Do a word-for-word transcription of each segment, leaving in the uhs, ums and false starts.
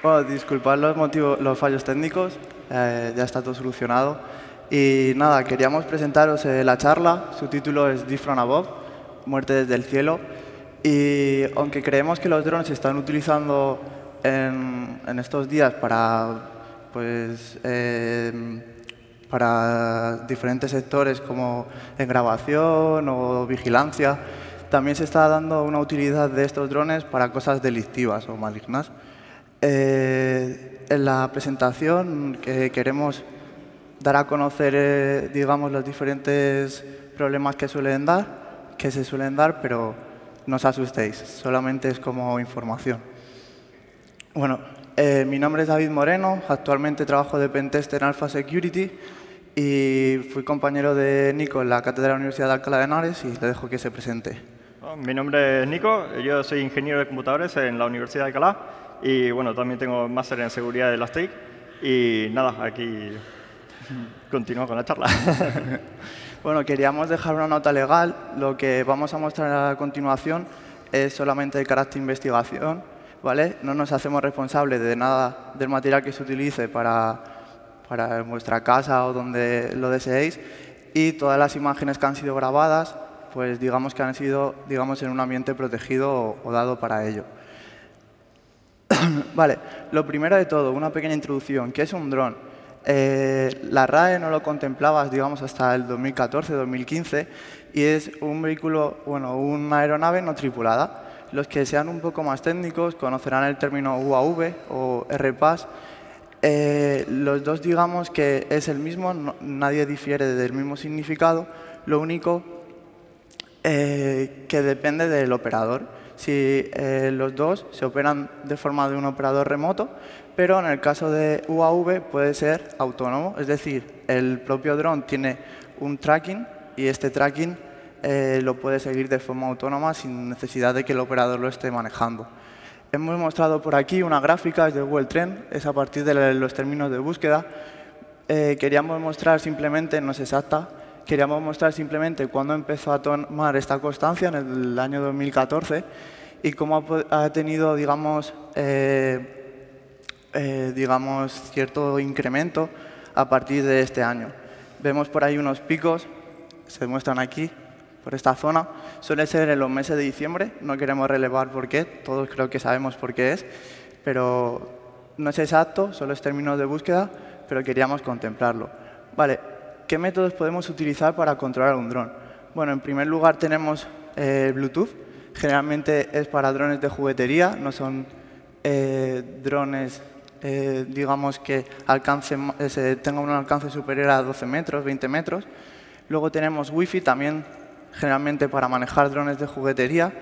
Bueno, disculpad los, motivos, los fallos técnicos, eh, ya está todo solucionado. Y nada, queríamos presentaros eh, la charla, su título es Death from Above, Muerte desde el cielo. Y aunque creemos que los drones se están utilizando en, en estos días para, pues, eh, para diferentes sectores como en grabación o vigilancia, también se está dando una utilidad de estos drones para cosas delictivas o malignas. Eh, en la presentación que queremos dar a conocer, eh, digamos, los diferentes problemas que suelen dar, que se suelen dar, pero no os asustéis, solamente es como información. Bueno, eh, mi nombre es David Moreno, actualmente trabajo de pentester en Alpha Security y fui compañero de Nico en la Cátedra de la Universidad de Alcalá de Henares y le dejo que se presente. Mi nombre es Nico, yo soy ingeniero de computadores en la Universidad de Alcalá y, bueno, también tengo máster en seguridad de las T I C y, nada, aquí continúo con la charla. Bueno, queríamos dejar una nota legal. Lo que vamos a mostrar a continuación es solamente de carácter investigación, ¿vale? No nos hacemos responsables de nada del material que se utilice para, para vuestra casa o donde lo deseéis. Y todas las imágenes que han sido grabadas, pues digamos que han sido, digamos, en un ambiente protegido o, o dado para ello. Vale, lo primero de todo, una pequeña introducción. ¿Qué es un dron? Eh, la R A E no lo contemplaba, digamos, hasta el dos mil catorce dos mil quince y es un vehículo, bueno, una aeronave no tripulada. Los que sean un poco más técnicos conocerán el término U A V o R P A S. Eh, los dos, digamos, que es el mismo, no, nadie difiere del mismo significado, lo único eh, que depende del operador. Si eh, los dos se operan de forma de un operador remoto, pero en el caso de U A V puede ser autónomo, es decir, el propio dron tiene un tracking y este tracking eh, lo puede seguir de forma autónoma sin necesidad de que el operador lo esté manejando. Hemos mostrado por aquí una gráfica, es de Google Trend, es a partir de los términos de búsqueda. Eh, queríamos mostrar simplemente, no es exacta, Queríamos mostrar simplemente cuándo empezó a tomar esta constancia en el año dos mil catorce y cómo ha tenido, digamos, eh, eh, digamos, cierto incremento a partir de este año. Vemos por ahí unos picos, se muestran aquí, por esta zona. Suele ser en los meses de diciembre, no queremos relevar por qué, todos creo que sabemos por qué es, pero no es exacto, solo es términos de búsqueda, pero queríamos contemplarlo. Vale. ¿Qué métodos podemos utilizar para controlar un dron? Bueno, en primer lugar tenemos eh, Bluetooth. Generalmente es para drones de juguetería, no son eh, drones, eh, digamos, que alcancen, eh, tengan un alcance superior a doce metros, veinte metros. Luego tenemos Wi-Fi, también generalmente para manejar drones de juguetería.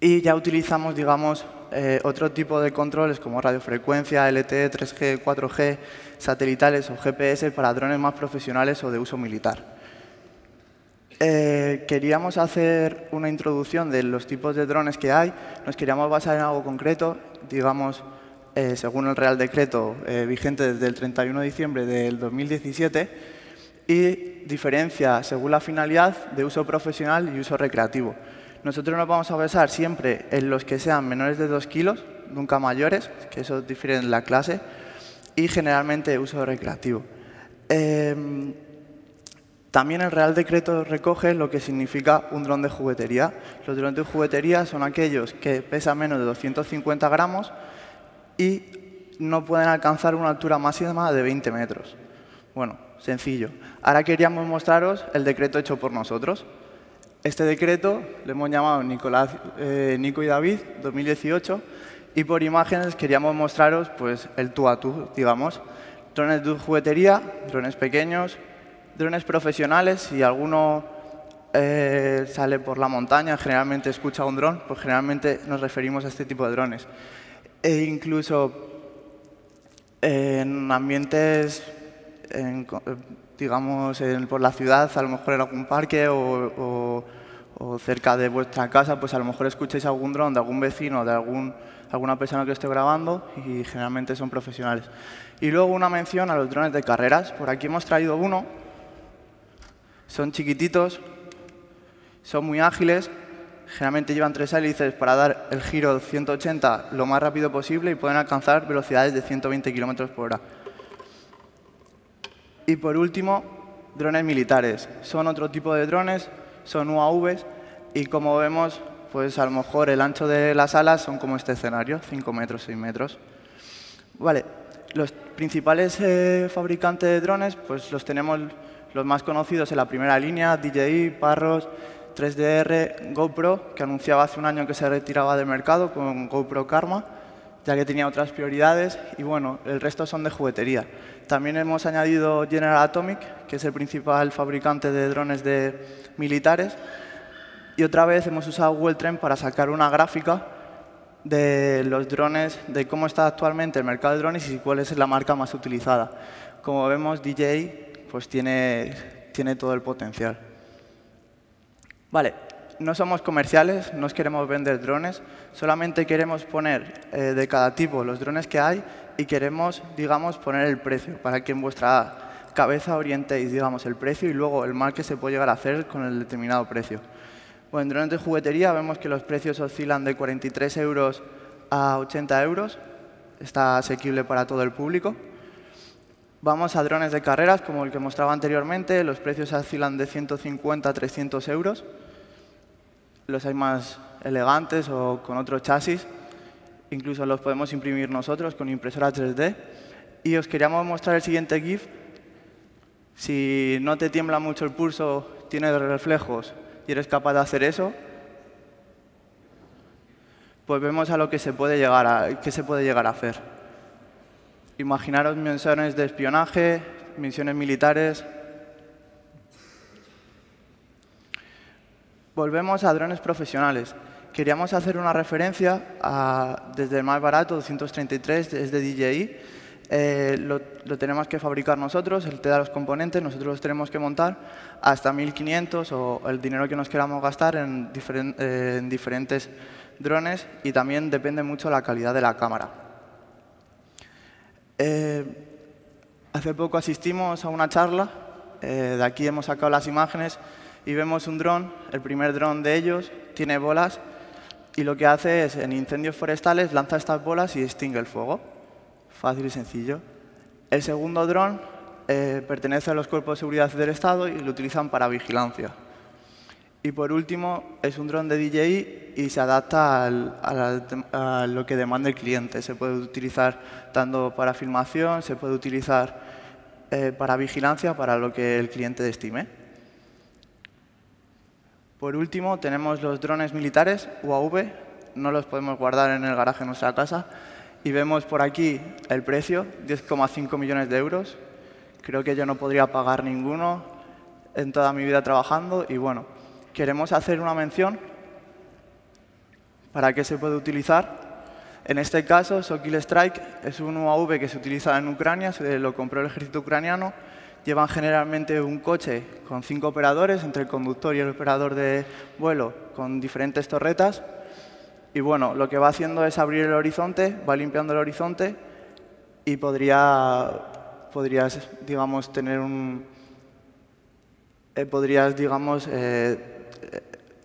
Y ya utilizamos, digamos, eh, otro tipo de controles como radiofrecuencia, L T E, tres G, cuatro G, satelitales o G P S para drones más profesionales o de uso militar. Eh, queríamos hacer una introducción de los tipos de drones que hay. Nos queríamos basar en algo concreto, digamos, eh, según el Real Decreto eh, vigente desde el treinta y uno de diciembre del dos mil diecisiete y diferencia según la finalidad de uso profesional y uso recreativo. Nosotros nos vamos a basar siempre en los que sean menores de dos kilos, nunca mayores, que eso difiere en la clase, y generalmente uso recreativo. Eh, también el Real Decreto recoge lo que significa un dron de juguetería. Los drones de juguetería son aquellos que pesan menos de doscientos cincuenta gramos y no pueden alcanzar una altura máxima de veinte metros. Bueno, sencillo. Ahora queríamos mostraros el decreto hecho por nosotros. Este decreto le hemos llamado Nicolás, eh, Nico y David, dos mil dieciocho, y por imágenes queríamos mostraros, pues, el tú a tú, digamos. Drones de juguetería, drones pequeños, drones profesionales. Si alguno eh, sale por la montaña, generalmente escucha un dron, pues generalmente nos referimos a este tipo de drones. E incluso eh, en ambientes, en, digamos, en, por la ciudad, a lo mejor en algún parque o, o, o cerca de vuestra casa, pues a lo mejor escucháis algún dron de algún vecino, de algún, alguna persona que esté grabando y generalmente son profesionales. Y luego una mención a los drones de carreras. Por aquí hemos traído uno. Son chiquititos, son muy ágiles, generalmente llevan tres hélices para dar el giro ciento ochenta lo más rápido posible y pueden alcanzar velocidades de ciento veinte kilómetros por hora. Y por último, drones militares. Son otro tipo de drones, son U A Vs y como vemos, pues a lo mejor el ancho de las alas son como este escenario, cinco metros, seis metros. Vale, los principales eh, fabricantes de drones, pues los tenemos los más conocidos en la primera línea, D J I, Parrot, tres D R, GoPro, que anunciaba hace un año que se retiraba del mercado con GoPro Karma, ya que tenía otras prioridades, y bueno, el resto son de juguetería. También hemos añadido General Atomic, que es el principal fabricante de drones de militares, y otra vez hemos usado Google Trend para sacar una gráfica de los drones, de cómo está actualmente el mercado de drones y cuál es la marca más utilizada. Como vemos, D J I pues tiene, tiene todo el potencial. Vale, no somos comerciales, no queremos vender drones, solamente queremos poner eh, de cada tipo los drones que hay y queremos, digamos, poner el precio para que en vuestra cabeza orientéis, digamos, el precio y luego el mal que se puede llegar a hacer con el determinado precio. Bueno, en drones de juguetería vemos que los precios oscilan de cuarenta y tres euros a ochenta euros. Está asequible para todo el público. Vamos a drones de carreras, como el que mostraba anteriormente. Los precios oscilan de ciento cincuenta a trescientos euros. Los hay más elegantes o con otro chasis. Incluso los podemos imprimir nosotros con impresora tres D. Y os queríamos mostrar el siguiente GIF. Si no te tiembla mucho el pulso, tienes reflejos y eres capaz de hacer eso, pues vemos a lo que se puede llegar a, que se puede llegar a hacer. Imaginaros misiones de espionaje, misiones militares. Volvemos a drones profesionales. Queríamos hacer una referencia a, desde el más barato, doscientos treinta y tres, es de D J I. Eh, lo, lo tenemos que fabricar nosotros, él te da los componentes, nosotros los tenemos que montar hasta mil quinientos o el dinero que nos queramos gastar en, diferen, eh, en diferentes drones y también depende mucho la calidad de la cámara. Eh, hace poco asistimos a una charla, eh, de aquí hemos sacado las imágenes y vemos un dron, el primer dron de ellos, tiene bolas y lo que hace es en incendios forestales lanza estas bolas y extingue el fuego. Fácil y sencillo. El segundo dron eh, pertenece a los cuerpos de seguridad del Estado y lo utilizan para vigilancia. Y por último, es un dron de D J I y se adapta al, a, a lo que demanda el cliente. Se puede utilizar tanto para filmación, se puede utilizar eh, para vigilancia, para lo que el cliente estime. Por último, tenemos los drones militares, U A V. No los podemos guardar en el garaje de nuestra casa. Y vemos por aquí el precio, diez coma cinco millones de euros. Creo que yo no podría pagar ninguno en toda mi vida trabajando. Y bueno, queremos hacer una mención para qué se puede utilizar. En este caso, Sokil Strike es un U A V que se utiliza en Ucrania, se lo compró el ejército ucraniano. Llevan generalmente un coche con cinco operadores, entre el conductor y el operador de vuelo, con diferentes torretas. Y bueno, lo que va haciendo es abrir el horizonte, va limpiando el horizonte y podría, podrías, digamos, tener un, eh, podrías, digamos, eh,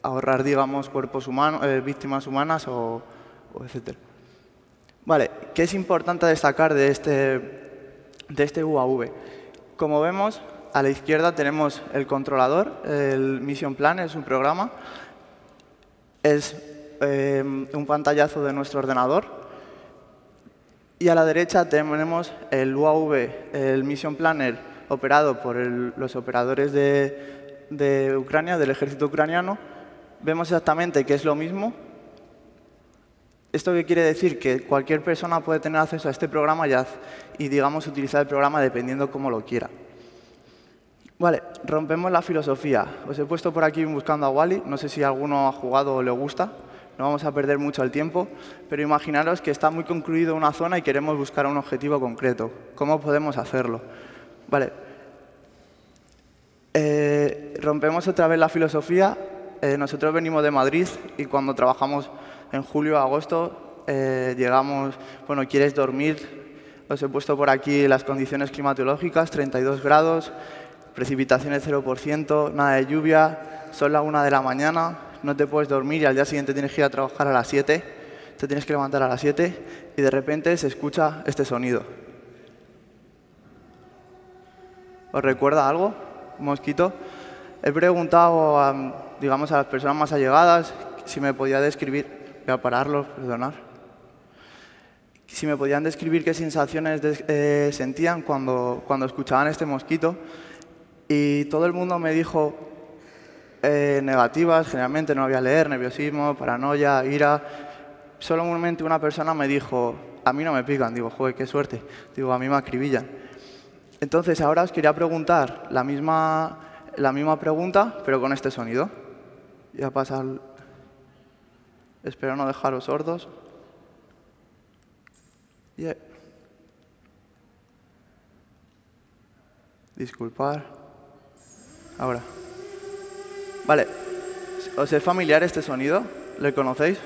ahorrar, digamos, cuerpos humanos, eh, víctimas humanas o, o etcétera. Vale, ¿qué es importante destacar de este, de este U A V? Como vemos, a la izquierda tenemos el controlador, el Mission Planner, es un programa, es Eh, un pantallazo de nuestro ordenador y a la derecha tenemos el U A V, el Mission Planner operado por el, los operadores de, de Ucrania, del ejército ucraniano. Vemos exactamente que es lo mismo. Esto que quiere decir que cualquier persona puede tener acceso a este programa y, y digamos, utilizar el programa dependiendo cómo lo quiera. Vale, rompemos la filosofía. Os he puesto por aquí buscando a Wally. No sé si alguno ha jugado o le gusta. No vamos a perder mucho el tiempo, pero imaginaros que está muy concluido una zona y queremos buscar un objetivo concreto. ¿Cómo podemos hacerlo? Vale. Eh, rompemos otra vez la filosofía. Eh, nosotros venimos de Madrid y cuando trabajamos en julio, agosto, eh, llegamos, bueno, quieres dormir. Os he puesto por aquí las condiciones climatológicas, treinta y dos grados, precipitaciones cero por ciento, nada de lluvia, son las una de la mañana. no te puedes dormir y al día siguiente tienes que ir a trabajar a las siete, te tienes que levantar a las siete y de repente se escucha este sonido. ¿Os recuerda algo? ¿Un mosquito? He preguntado a, digamos, a las personas más allegadas si me podía describir... Voy a pararlo, perdonad. Si me podían describir qué sensaciones de, eh, sentían cuando, cuando escuchaban este mosquito. Y todo el mundo me dijo eh, negativas, generalmente no había leer, nerviosismo, paranoia, ira. Solamente una persona me dijo, a mí no me pican. Digo, joder, qué suerte. Digo, a mí me acribillan. Entonces, ahora os quería preguntar la misma, la misma pregunta, pero con este sonido. Ya pasa... Espero no dejaros sordos. Yeah. Disculpar. Ahora. Vale. ¿Os es familiar este sonido? ¿Le conocéis?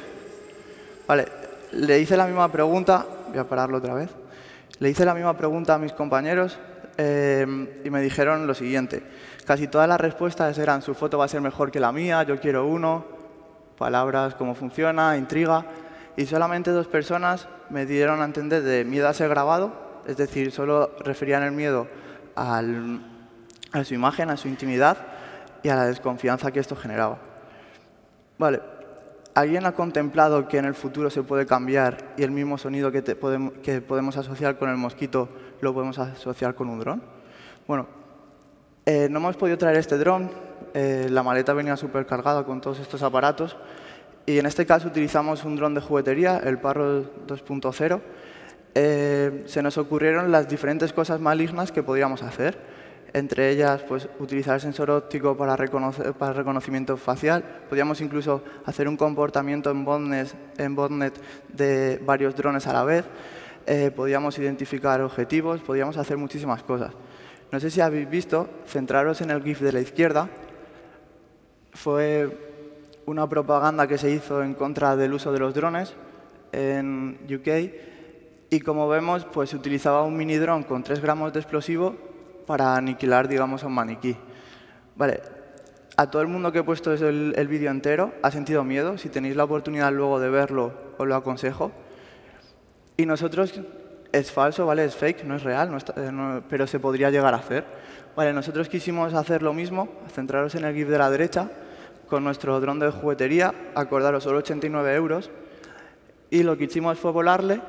Vale. Le hice la misma pregunta. Voy a pararlo otra vez. Le hice la misma pregunta a mis compañeros eh, y me dijeron lo siguiente. Casi todas las respuestas eran su foto va a ser mejor que la mía, yo quiero uno... Palabras, cómo funciona, intriga. Y solamente dos personas me dieron a entender de miedo a ser grabado. Es decir, solo referían el miedo al, a su imagen, a su intimidad y a la desconfianza que esto generaba. Vale. ¿Alguien ha contemplado que en el futuro se puede cambiar y el mismo sonido que, te podemos, que podemos asociar con el mosquito lo podemos asociar con un dron? Bueno, eh, no hemos podido traer este dron. Eh, la maleta venía súper cargada con todos estos aparatos y en este caso utilizamos un dron de juguetería, el Parrot dos punto cero. Eh, se nos ocurrieron las diferentes cosas malignas que podríamos hacer, entre ellas pues, utilizar el sensor óptico para, reconocer, para reconocimiento facial, podíamos incluso hacer un comportamiento en botnet, en botnet de varios drones a la vez, eh, podíamos identificar objetivos, podíamos hacer muchísimas cosas. No sé si habéis visto, centraros en el GIF de la izquierda, fue una propaganda que se hizo en contra del uso de los drones en U K y como vemos pues se utilizaba un mini dron con tres gramos de explosivo para aniquilar digamos a un maniquí. Vale, a todo el mundo que he puesto el, el vídeo entero ha sentido miedo, si tenéis la oportunidad luego de verlo os lo aconsejo. Y nosotros, es falso, ¿vale? Es fake, no es real, no está, eh, no, pero se podría llegar a hacer. Vale, nosotros quisimos hacer lo mismo, centraros en el GIF de la derecha, con nuestro dron de juguetería, acordaros, solo ochenta y nueve euros, y lo que hicimos fue volarle,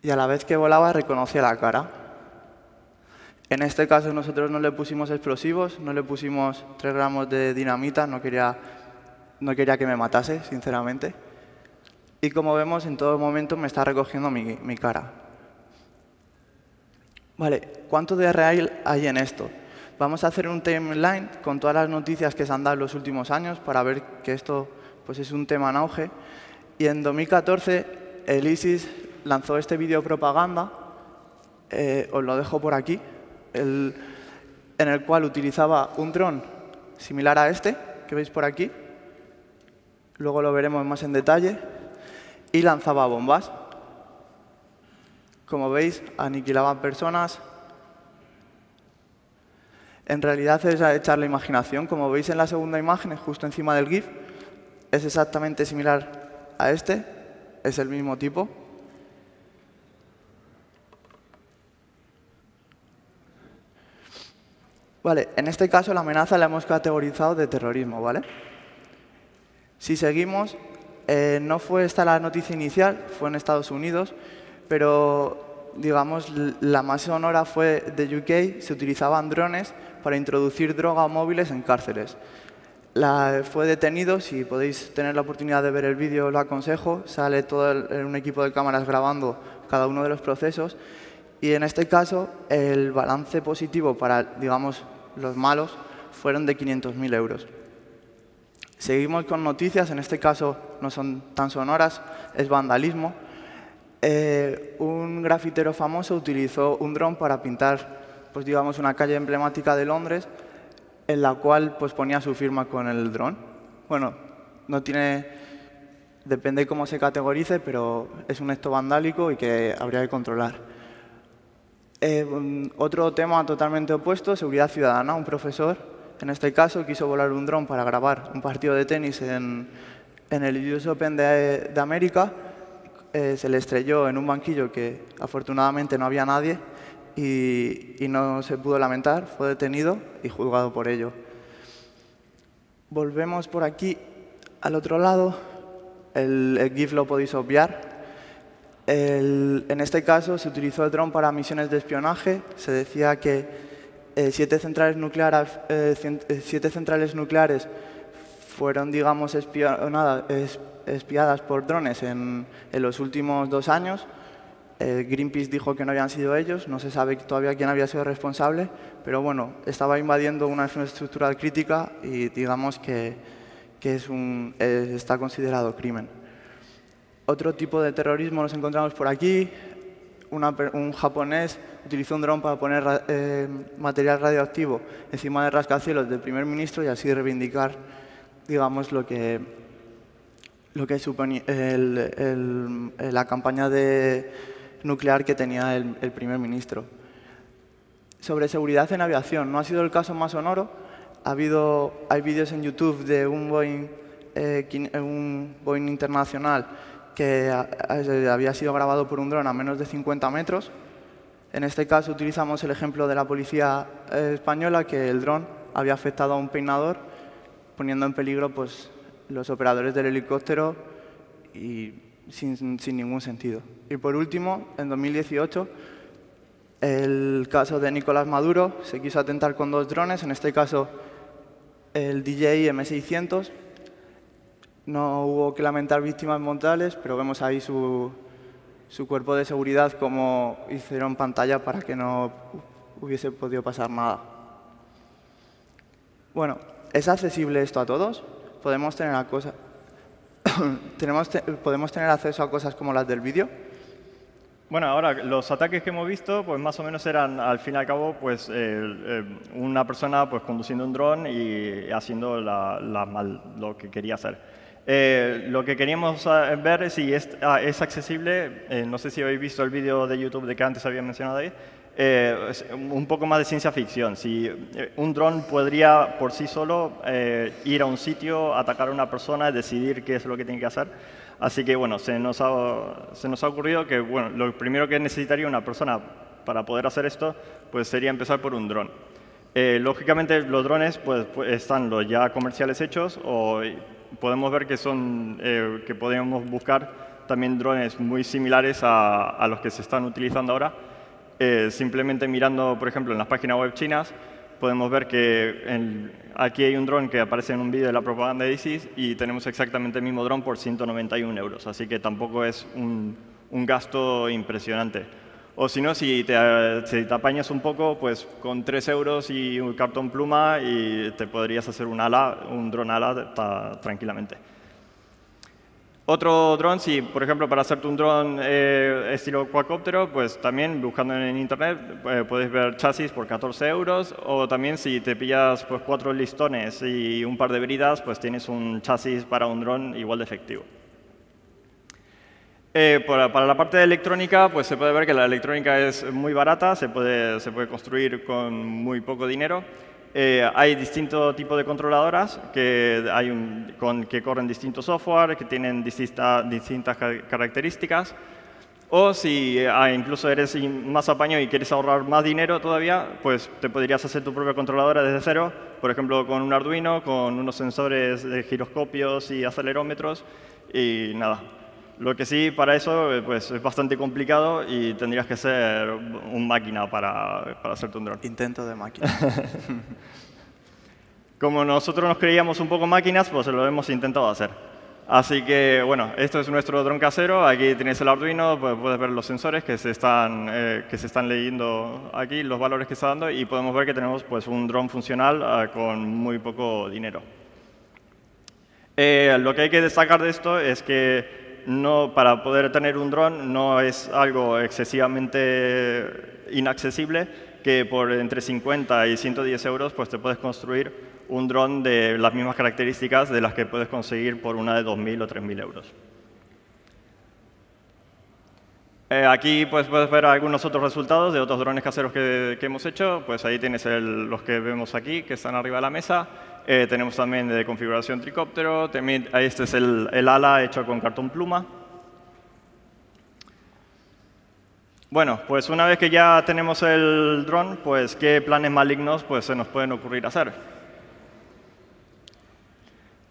y a la vez que volaba reconocía la cara. En este caso nosotros no le pusimos explosivos, no le pusimos tres gramos de dinamita, no quería, no quería que me matase, sinceramente. Y como vemos, en todo momento me está recogiendo mi, mi cara. Vale, ¿cuánto de real hay en esto? Vamos a hacer un timeline con todas las noticias que se han dado en los últimos años para ver que esto pues, es un tema en auge. Y en dos mil catorce, el ISIS lanzó este vídeo propaganda, eh, os lo dejo por aquí, el, en el cual utilizaba un dron similar a este, que veis por aquí. Luego lo veremos más en detalle. Y lanzaba bombas. Como veis, aniquilaban personas. En realidad es echar la imaginación. Como veis en la segunda imagen, justo encima del GIF, es exactamente similar a este. Es el mismo tipo. Vale, en este caso la amenaza la hemos categorizado de terrorismo, ¿vale? Si seguimos... Eh, no fue esta la noticia inicial, fue en Estados Unidos, pero digamos la más sonora fue de U K, se utilizaban drones para introducir droga o móviles en cárceles. La, fue detenido, si podéis tener la oportunidad de ver el vídeo, lo aconsejo, sale todo el, un equipo de cámaras grabando cada uno de los procesos y en este caso el balance positivo para digamos, los malos fueron de quinientos mil euros. Seguimos con noticias, en este caso no son tan sonoras, es vandalismo. Eh, un grafitero famoso utilizó un dron para pintar pues, digamos, una calle emblemática de Londres en la cual pues, ponía su firma con el dron. Bueno, no tiene, depende cómo se categorice, pero es un acto vandálico y que habría que controlar. Eh, otro tema totalmente opuesto, seguridad ciudadana, un profesor en este caso, quiso volar un dron para grabar un partido de tenis en, en el U S Open de, de América. Eh, se le estrelló en un banquillo que afortunadamente no había nadie y, y no se pudo lamentar. Fue detenido y juzgado por ello. Volvemos por aquí al otro lado. El, el GIF lo podéis obviar. El, en este caso, se utilizó el dron para misiones de espionaje. Se decía que eh, siete, centrales nucleares, eh, cien, eh, siete centrales nucleares fueron, digamos, espionadas, es, espiadas por drones en, en los últimos dos años. Eh, Greenpeace dijo que no habían sido ellos. No se sabe todavía quién había sido responsable. Pero bueno, estaba invadiendo una infraestructura crítica y digamos que, que es un, eh, está considerado crimen. Otro tipo de terrorismo nos encontramos por aquí. Una, un japonés utilizó un dron para poner eh, material radioactivo encima de rascacielos del primer ministro y así reivindicar, digamos, lo que, lo que suponía el, el, la campaña de nuclear que tenía el, el primer ministro. Sobre seguridad en aviación, no ha sido el caso más sonoro. Ha habido, hay vídeos en YouTube de un Boeing, eh, un Boeing internacional que había sido grabado por un dron a menos de cincuenta metros. En este caso utilizamos el ejemplo de la policía española, que el dron había afectado a un peinador, poniendo en peligro pues, los operadores del helicóptero y sin, sin ningún sentido. Y por último, en dos mil dieciocho, el caso de Nicolás Maduro. Se quiso atentar con dos drones, en este caso el D J I M seiscientos. No hubo que lamentar víctimas mortales, pero vemos ahí su, su cuerpo de seguridad como hicieron pantalla para que no hubiese podido pasar nada. Bueno, ¿es accesible esto a todos? Podemos tener, a cosa... ¿Tenemos te... ¿Podemos tener acceso a cosas como las del vídeo? Bueno, ahora, los ataques que hemos visto, pues más o menos eran, al fin y al cabo, pues eh, eh, una persona pues, conduciendo un dron y haciendo la, la mal, lo que quería hacer. Eh, lo que queríamos ver es si es, ah, es accesible. Eh, no sé si habéis visto el vídeo de YouTube de que antes había mencionado ahí. Eh, un poco más de ciencia ficción. Si un dron podría por sí solo eh, ir a un sitio, atacar a una persona, decidir qué es lo que tiene que hacer. Así que bueno, se nos ha, se nos ha ocurrido que bueno, lo primero que necesitaría una persona para poder hacer esto, pues sería empezar por un dron. Eh, lógicamente los drones pues, están los ya comerciales hechos o podemos ver que, son, eh, que podemos buscar también drones muy similares a, a los que se están utilizando ahora. Eh, simplemente mirando, por ejemplo, en las páginas web chinas, podemos ver que en, aquí hay un dron que aparece en un vídeo de la propaganda de ISIS y tenemos exactamente el mismo dron por ciento noventa y un euros. Así que tampoco es un, un gasto impresionante. O si no, si te, si te apañas un poco, pues con tres euros y un cartón pluma y te podrías hacer un ala, un dron ala ta, tranquilamente. Otro dron, si por ejemplo para hacerte un dron eh, estilo cuacóptero, pues también buscando en internet eh, puedes ver chasis por catorce euros o también si te pillas pues cuatro listones y un par de bridas, pues tienes un chasis para un dron igual de efectivo. Eh, para, para la parte de electrónica, pues se puede ver que la electrónica es muy barata, se puede, se puede construir con muy poco dinero. Eh, hay distintos tipos de controladoras que, hay un, con, que corren distintos software, que tienen distinta, distintas características. O si eh, incluso eres más apaño y quieres ahorrar más dinero todavía, pues te podrías hacer tu propia controladora desde cero, por ejemplo, con un Arduino, con unos sensores de giroscopios y acelerómetros y nada. Lo que sí, para eso pues, es bastante complicado y tendrías que ser un máquina para, para hacerte un dron. Intento de máquina. Como nosotros nos creíamos un poco máquinas, pues lo hemos intentado hacer. Así que, bueno, esto es nuestro dron casero. Aquí tienes el Arduino, pues, puedes ver los sensores que se están, eh, que se están leyendo aquí, los valores que está dando, y podemos ver que tenemos pues, un dron funcional eh, con muy poco dinero. Eh, lo que hay que destacar de esto es que No, para poder tener un dron no es algo excesivamente inaccesible, que por entre cincuenta y ciento diez euros pues te puedes construir un dron de las mismas características de las que puedes conseguir por una de dos mil o tres mil euros. Eh, aquí pues, puedes ver algunos otros resultados de otros drones caseros que, que hemos hecho. Pues ahí tienes el, los que vemos aquí, que están arriba de la mesa. Eh, tenemos también de configuración tricóptero. También, este es el, el ala hecho con cartón pluma. Bueno, pues una vez que ya tenemos el dron, pues qué planes malignos pues, se nos pueden ocurrir hacer.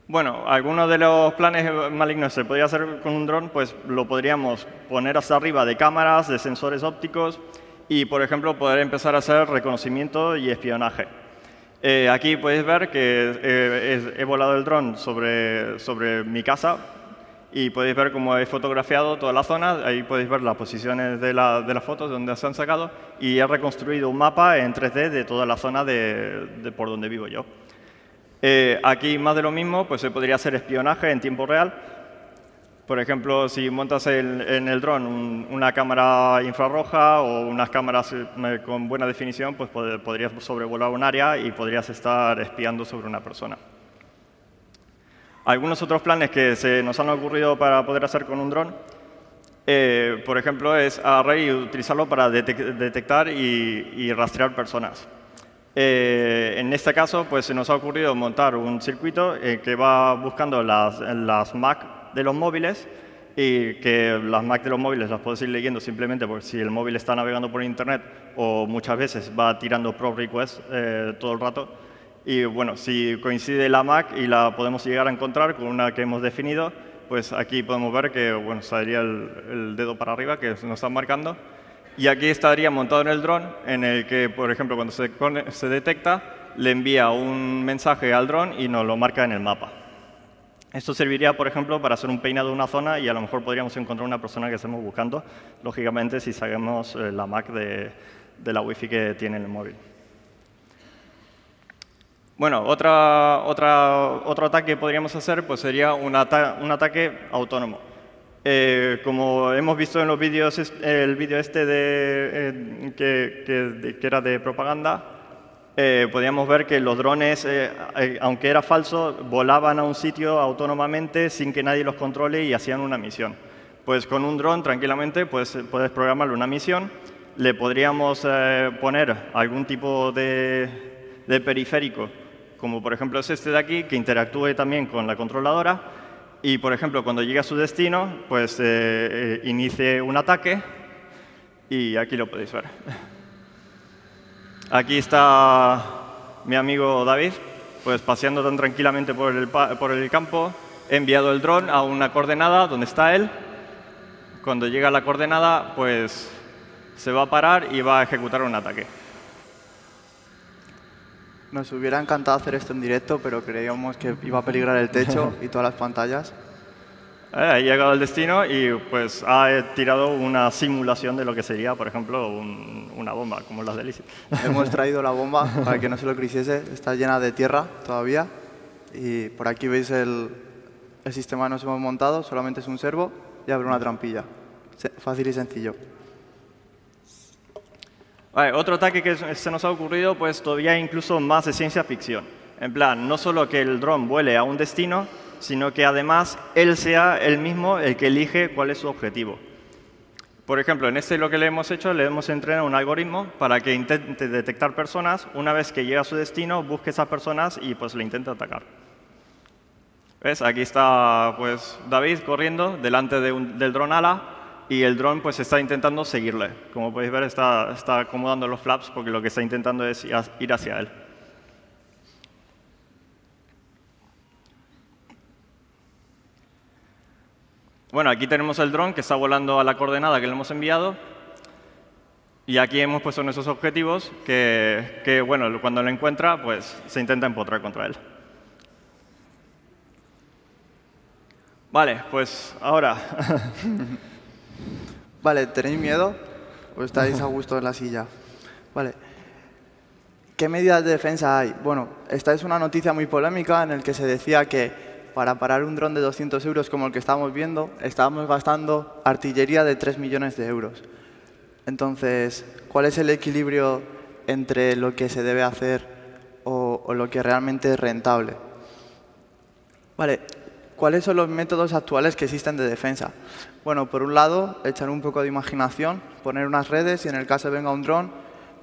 Bueno, algunos de los planes malignos que se podría hacer con un dron, pues lo podríamos poner hasta arriba de cámaras, de sensores ópticos y, por ejemplo, poder empezar a hacer reconocimiento y espionaje. Eh, aquí podéis ver que eh, he volado el dron sobre, sobre mi casa. Y podéis ver cómo he fotografiado toda la zona. Ahí podéis ver las posiciones de, la, de las fotos donde se han sacado. Y he reconstruido un mapa en tres D de toda la zona de, de por donde vivo yo. Eh, aquí, más de lo mismo, pues se podría hacer espionaje en tiempo real. Por ejemplo, si montas el, en el dron un, una cámara infrarroja o unas cámaras con buena definición, pues pod- podrías sobrevolar un área y podrías estar espiando sobre una persona. Algunos otros planes que se nos han ocurrido para poder hacer con un dron, eh, por ejemplo, es agarrar y utilizarlo para detec- detectar y, y rastrear personas. Eh, en este caso, pues se nos ha ocurrido montar un circuito eh, que va buscando las, las M A C de los móviles y que las M A C de los móviles las puedes ir leyendo simplemente porque si el móvil está navegando por internet o muchas veces va tirando pull requests eh, todo el rato. Y bueno, si coincide la M A C y la podemos llegar a encontrar con una que hemos definido, pues aquí podemos ver que bueno, saldría el, el dedo para arriba que nos están marcando. Y aquí estaría montado en el dron, en el que, por ejemplo, cuando se, se detecta, le envía un mensaje al dron y nos lo marca en el mapa. Esto serviría, por ejemplo, para hacer un peinado de una zona y a lo mejor podríamos encontrar una persona que estemos buscando, lógicamente, si sabemos la M A C de, de la Wi-Fi que tiene el móvil. Bueno, otra, otra, otro ataque que podríamos hacer pues sería un, ata un ataque autónomo. Eh, como hemos visto en los vídeos, el vídeo este de, eh, que, que, de, que era de propaganda, eh, podíamos ver que los drones, eh, eh, aunque era falso, volaban a un sitio autónomamente sin que nadie los controle y hacían una misión. Pues con un dron, tranquilamente, pues, puedes programarle una misión. Le podríamos eh, poner algún tipo de, de periférico, como por ejemplo es este de aquí, que interactúe también con la controladora y, por ejemplo, cuando llegue a su destino, pues eh, eh, inicie un ataque y aquí lo podéis ver. Aquí está mi amigo David, pues paseando tan tranquilamente por el, por el campo. He enviado el dron a una coordenada donde está él. Cuando llega a la coordenada, pues se va a parar y va a ejecutar un ataque. Nos hubiera encantado hacer esto en directo, pero creíamos que iba a peligrar el techo y todas las pantallas. He llegado al destino y pues ha tirado una simulación de lo que sería, por ejemplo, un, una bomba, como las del ISIS. Hemos traído la bomba para que no se lo creyese. Está llena de tierra todavía. Y por aquí veis el, el sistema que nos hemos montado. Solamente es un servo y abre una trampilla. Fácil y sencillo. Vale, otro ataque que se nos ha ocurrido, pues todavía incluso más de ciencia ficción. En plan, no solo que el dron vuele a un destino, sino que además él sea él mismo el que elige cuál es su objetivo. Por ejemplo, en este lo que le hemos hecho, le hemos entrenado un algoritmo para que intente detectar personas. Una vez que llega a su destino, busque esas personas y pues le intenta atacar. ¿Ves? Aquí está pues David corriendo delante de un, del dron ala. Y el dron pues está intentando seguirle. Como podéis ver, está, está acomodando los flaps porque lo que está intentando es ir hacia él. Bueno, aquí tenemos el dron que está volando a la coordenada que le hemos enviado. Y aquí hemos puesto nuestros objetivos que, que bueno, cuando lo encuentra, pues se intenta empotrar contra él. Vale, pues ahora... Vale, ¿tenéis miedo o estáis a gusto en la silla? Vale. ¿Qué medidas de defensa hay? Bueno, esta es una noticia muy polémica en la que se decía que para parar un dron de doscientos euros como el que estábamos viendo, estábamos gastando artillería de tres millones de euros. Entonces, ¿cuál es el equilibrio entre lo que se debe hacer o, o lo que realmente es rentable? Vale. ¿Cuáles son los métodos actuales que existen de defensa? Bueno, por un lado, echar un poco de imaginación, poner unas redes y en el caso de venga un dron,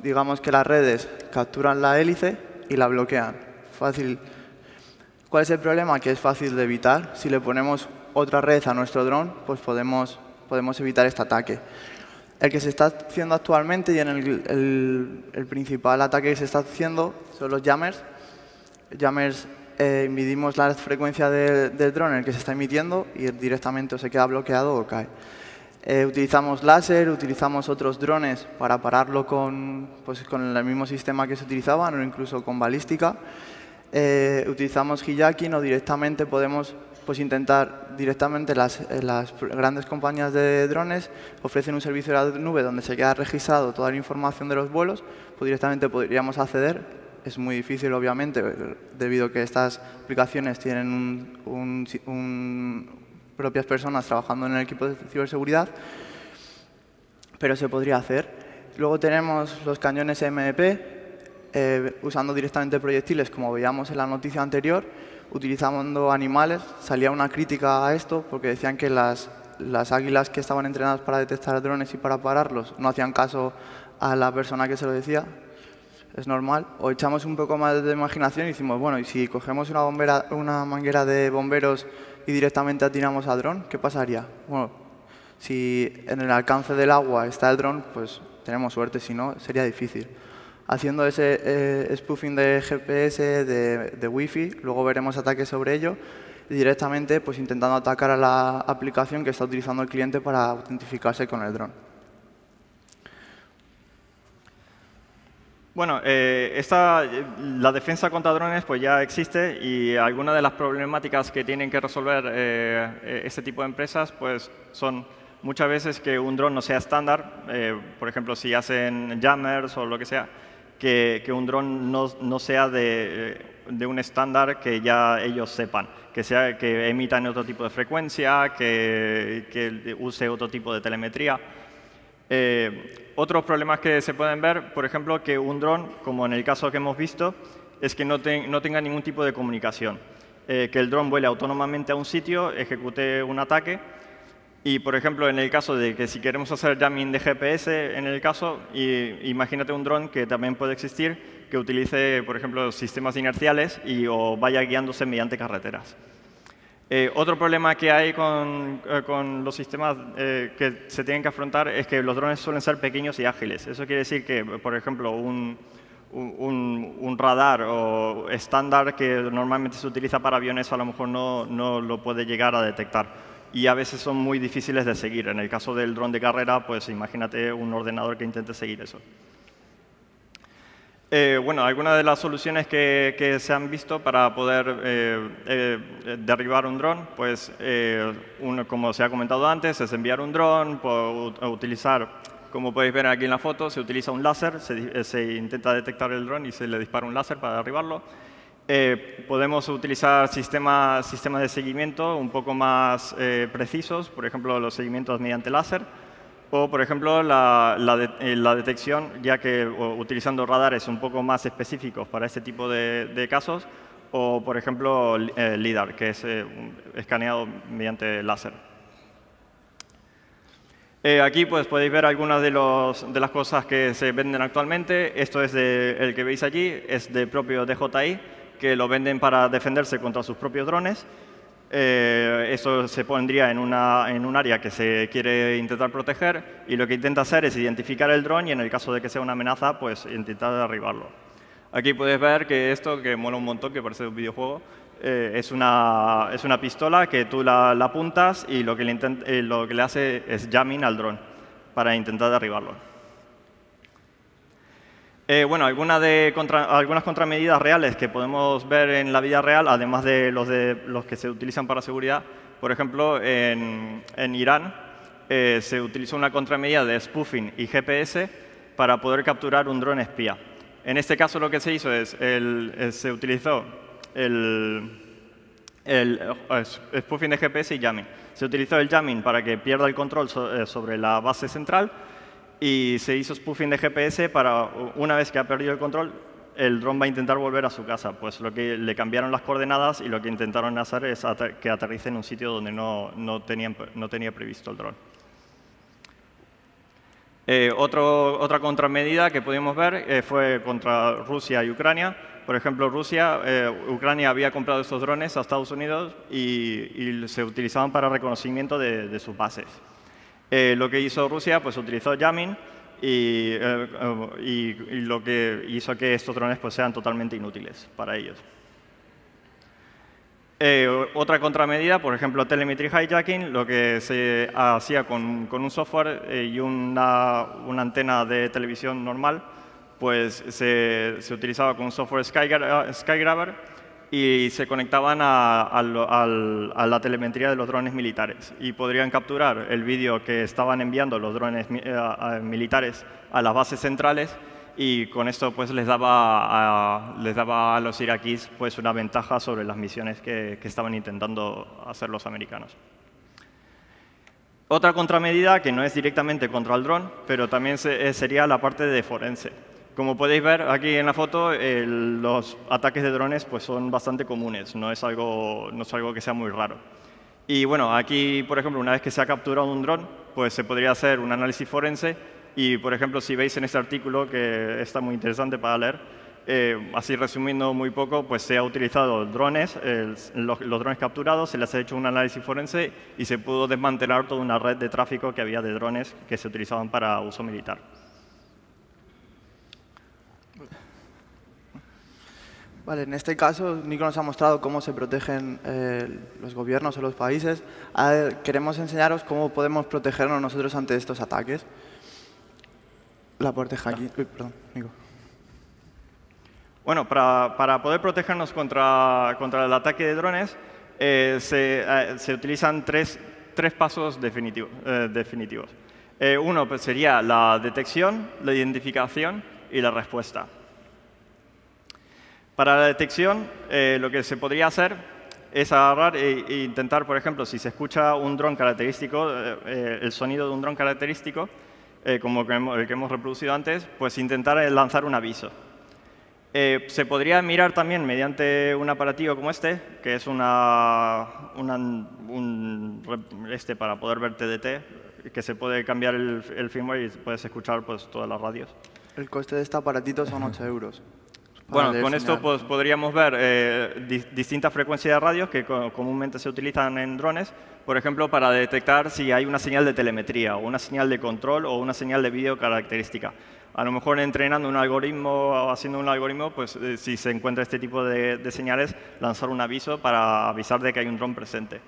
digamos que las redes capturan la hélice y la bloquean. Fácil. ¿Cuál es el problema? Que es fácil de evitar. Si le ponemos otra red a nuestro dron, pues podemos, podemos evitar este ataque. El que se está haciendo actualmente y en el, el, el principal ataque que se está haciendo son los jammers. Jammers eh, medimos la frecuencia de, del dron en el que se está emitiendo y directamente se queda bloqueado o cae. Eh, utilizamos láser, utilizamos otros drones para pararlo con, pues, con el mismo sistema que se utilizaban o incluso con balística. Eh, utilizamos hijacking o directamente podemos pues intentar directamente las, las grandes compañías de drones ofrecen un servicio de la nube donde se queda registrado toda la información de los vuelos, pues directamente podríamos acceder. Es muy difícil, obviamente, debido a que estas aplicaciones tienen un, un, un, propias personas trabajando en el equipo de ciberseguridad, pero se podría hacer. Luego tenemos los cañones M P, eh, usando directamente proyectiles, como veíamos en la noticia anterior, utilizando animales. Salía una crítica a esto porque decían que las, las águilas que estaban entrenadas para detectar drones y para pararlos no hacían caso a la persona que se lo decía. Es normal. O echamos un poco más de imaginación y decimos, bueno, y si cogemos una, bombera, una manguera de bomberos y directamente atinamos al dron, ¿qué pasaría? Bueno, si en el alcance del agua está el dron, pues tenemos suerte, si no, sería difícil. Haciendo ese eh, spoofing de G P S, de, de Wi-Fi, luego veremos ataques sobre ello y directamente pues, intentando atacar a la aplicación que está utilizando el cliente para autentificarse con el dron. Bueno, eh, esta, la defensa contra drones pues, ya existe y algunas de las problemáticas que tienen que resolver eh, este tipo de empresas pues, son... muchas veces que un dron no sea estándar, eh, por ejemplo, si hacen jammers o lo que sea, que, que un dron no, no sea de, de un estándar que ya ellos sepan, que, sea, que emitan otro tipo de frecuencia, que, que use otro tipo de telemetría. Eh, otros problemas que se pueden ver, por ejemplo, que un dron, como en el caso que hemos visto, es que no, te, no tenga ningún tipo de comunicación. Eh, que el dron vuele autónomamente a un sitio, ejecute un ataque. Y, por ejemplo, en el caso de que si queremos hacer jamming de G P S, en el caso, y, imagínate un dron que también puede existir, que utilice, por ejemplo, sistemas inerciales y, o vaya guiándose mediante carreteras. Eh, otro problema que hay con, eh, con los sistemas eh, que se tienen que afrontar es que los drones suelen ser pequeños y ágiles. Eso quiere decir que, por ejemplo, un, un, un radar o estándar que normalmente se utiliza para aviones a lo mejor no, no lo puede llegar a detectar. Y a veces son muy difíciles de seguir. En el caso del dron de carrera, pues imagínate un ordenador que intente seguir eso. Eh, bueno, algunas de las soluciones que, que se han visto para poder eh, eh, derribar un dron, pues eh, uno, como se ha comentado antes, es enviar un dron, utilizar, como podéis ver aquí en la foto, se utiliza un láser, se, se intenta detectar el dron y se le dispara un láser para derribarlo. Eh, podemos utilizar sistemas, sistemas de seguimiento un poco más eh, precisos, por ejemplo, los seguimientos mediante láser, o, por ejemplo, la, la, de, eh, la detección, ya que o, utilizando radares un poco más específicos para este tipo de, de casos, o, por ejemplo, eh, LIDAR, que es eh, escaneado mediante láser. Eh, aquí pues, podéis ver algunas de, los, de las cosas que se venden actualmente. Esto es de, el que veis allí, es de propio D J I. Que lo venden para defenderse contra sus propios drones. Eh, eso se pondría en, una, en un área que se quiere intentar proteger y lo que intenta hacer es identificar el dron y en el caso de que sea una amenaza, pues intentar derribarlo. Aquí podéis ver que esto, que mola un montón, que parece un videojuego, eh, es, una, es una pistola que tú la, la apuntas y lo que, le intent, eh, lo que le hace es jamming al dron para intentar derribarlo. Eh, bueno, alguna de contra, algunas contramedidas reales que podemos ver en la vida real, además de los, de, los que se utilizan para seguridad. Por ejemplo, en, en Irán eh, se utilizó una contramedida de spoofing y G P S para poder capturar un dron espía. En este caso lo que se hizo es, el, se utilizó el, el spoofing de G P S y jamming. Se utilizó el jamming para que pierda el control so, eh, sobre la base central. Y se hizo spoofing de G P S para, una vez que ha perdido el control, el dron va a intentar volver a su casa. Pues lo que le cambiaron las coordenadas y lo que intentaron hacer es ater que aterrice en un sitio donde no, no, tenían, no tenía previsto el dron. Eh, otro, otra contramedida que pudimos ver eh, fue contra Rusia y Ucrania. Por ejemplo, Rusia, eh, Ucrania había comprado estos drones a Estados Unidos y, y se utilizaban para reconocimiento de, de sus bases. Eh, lo que hizo Rusia, pues utilizó jamming y, eh, y, y lo que hizo que estos drones pues, sean totalmente inútiles para ellos. Eh, otra contramedida, por ejemplo, telemetry hijacking, lo que se hacía con, con un software eh, y una, una antena de televisión normal, pues se, se utilizaba con un software Skygra- Skygrabber y se conectaban a, a, a, a la telemetría de los drones militares y podrían capturar el vídeo que estaban enviando los drones eh, a, militares a las bases centrales. Y con esto pues, les, daba a, les daba a los iraquíes pues, una ventaja sobre las misiones que, que estaban intentando hacer los americanos. Otra contramedida, que no es directamente contra el dron, pero también se, sería la parte de forense. Como podéis ver aquí en la foto, eh, los ataques de drones pues, son bastante comunes, no es, algo, no es algo que sea muy raro. Y bueno, aquí, por ejemplo, una vez que se ha capturado un dron, pues se podría hacer un análisis forense. Y, por ejemplo, si veis en este artículo, que está muy interesante para leer, eh, así resumiendo muy poco, pues se ha utilizado drones, eh, los, los drones capturados, se les ha hecho un análisis forense y se pudo desmantelar toda una red de tráfico que había de drones que se utilizaban para uso militar. Vale, en este caso, Nico nos ha mostrado cómo se protegen eh, los gobiernos o los países. Ahora, queremos enseñaros cómo podemos protegernos nosotros ante estos ataques. La parte hacking. Uy, perdón, Nico. Bueno, para, para poder protegernos contra, contra el ataque de drones, eh, se, eh, se utilizan tres, tres pasos definitivo, eh, definitivos. Eh, uno pues, sería la detección, la identificación y la respuesta. Para la detección, eh, lo que se podría hacer es agarrar e, e intentar, por ejemplo, si se escucha un dron característico, eh, eh, el sonido de un dron característico, Eh, como el que hemos reproducido antes, pues intentar lanzar un aviso. Eh, se podría mirar también mediante un aparativo como este, que es una, una, un este para poder ver T D T, que se puede cambiar el, el firmware y puedes escuchar pues, todas las radios. El coste de este aparatito son ocho euros. Bueno, con esto pues, podríamos ver eh, di distintas frecuencias de radios que co comúnmente se utilizan en drones, por ejemplo, para detectar si hay una señal de telemetría, o una señal de control, o una señal de vídeo característica. A lo mejor entrenando un algoritmo o haciendo un algoritmo, pues eh, si se encuentra este tipo de, de señales, lanzar un aviso para avisar de que hay un dron presente.